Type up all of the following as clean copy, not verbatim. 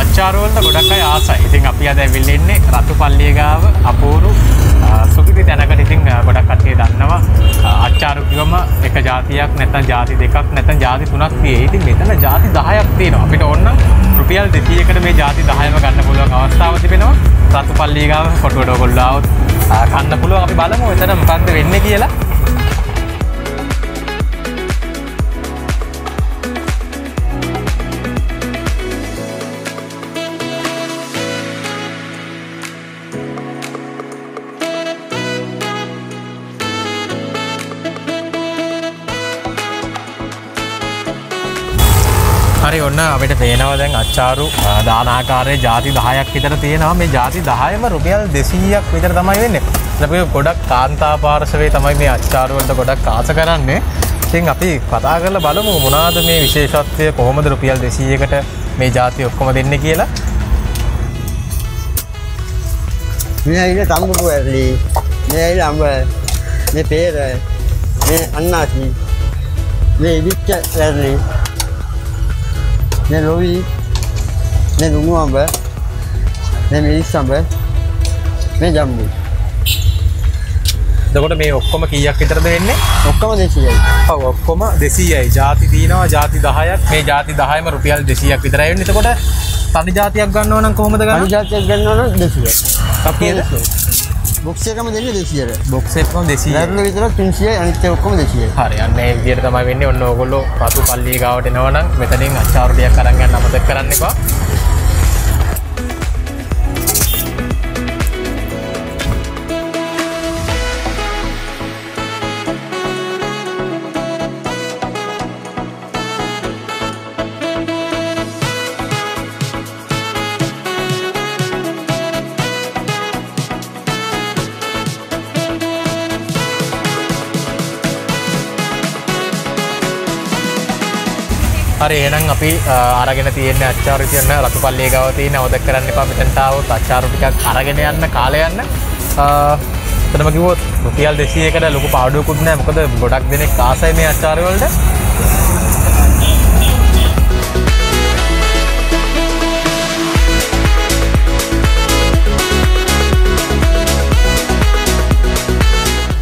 අච්චාරවලට ගොඩක් අය ආසයි. ඉතින් අපි අද ඇවිල්ලා ඉන්නේ රතුපල්ලිය ගාව අපූරු සුගිරි තැනකට. ඉතින් ගොඩක් කට්ටිය දන්නවා අච්චාරු කිව්වම එක જાතියක් නැත්නම් જાති දෙකක් නැත්නම් જાති තුනක් තියෙයි. ඉතින් මෙතන જાති 10ක් තියෙනවා. අපිට ඕන නම් රුපියල් 200කට මේ જાති 10ම ගන්න පුළුවන් අවස්ථාවක් තිබෙනවා. රතුපල්ලිය ගාව කොටුවට ඔයගොල්ලෝ આવොත් ගන්න පුළුවන්. අපි බලමු එතන මොකක්ද වෙන්නේ කියලා. හරි ඔන්න අපිට පේනවා දැන් අච්චාරු දානාකාරයේ ಜಾති 10ක් විතර තියෙනවා. මේ ಜಾති 10ම රුපියල් 200ක් විතර තමයි වෙන්නේ. අපි ගොඩක් කාන්තා පාර්ශවයේ තමයි මේ අච්චාරු වලට ගොඩක් ආස කරන්නේ. ඉතින් අපි කතා කරලා බලමු මොනවාද මේ විශේෂත්වය, කොහොමද රුපියල් 200කට මේ ಜಾති ඔක්කොම දෙන්නේ කියලා. මේ ඇයිනේ සම්මුඛ වෙලි, මේ ඇයි ළඹ, මේ පෙර, මේ අන්නාසි, මේ විච්ඡ වෙලි. Nên lối đi, nên đúng ngon vậy, nên mình đi xong vậy, nên dầm đi. දකොට මේ ඔක්කොම කීයක් විතරද වෙන්නේ? ඔක්කොම 200යි. ඔව් ඔක්කොම 200යි. ಜಾති තියෙනවා ಜಾති 10ක්. මේ ಜಾති 10ම රුපියල් 200ක් විතරයි වෙන්නේ. එතකොට තනි ಜಾතියක් ගන්නවා නම් කොහොමද ගන්නේ? තනි ಜಾතියක් ගන්නවා නම් 200යි. කීයද? බොක්ස් එකම දෙන්නේ 200ට. බොක්ස් එකම 200යි. ලැබුණ විතර 300යි. අනිත් ඒවා ඔක්කොම 200යි. හරි. අන්න ඒ විදිහට තමයි වෙන්නේ. ඔන්න ඕගොල්ලෝ රතු පල්ලිය ගාවට එනවා නම් මෙතනින් අච්චාරු ටිකක් අරන් යන්න අමතක කරන්න එපා. හරි එහෙනම් අපි අරගෙන තියෙන අච්චාරු කියන රතුපල්ලිය ගාව තියෙන අවදක් කරන්න එපා. මෙතනට આવොත් අච්චාරු ටිකක් අරගෙන යන්න කාලය යන්න. එතනම කිව්වොත් රුපියල් 200කට ලොකු පාඩුවකුත් නැහැ. මොකද ගොඩක් දෙනෙක් ආසයි මේ අච්චාරු වලට.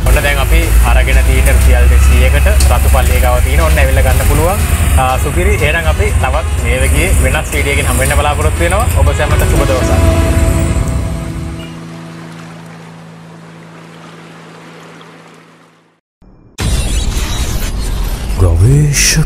ඔන්න දැන් අපි අරගෙන තියෙන රුපියල් 200කට රතුපල්ලිය ගාව තියෙන ඔන්න ඇවිල්ලා ගන්න පුළුවන්. සුපිරි. එහෙනම් අපි තවත් මේ වගේ වෙනස් වීඩියෝකින් හම්බ වෙන්න බලාපොරොත්තු වෙනවා. ඔබ සැමට සුබ දවසක්. ගවේෂක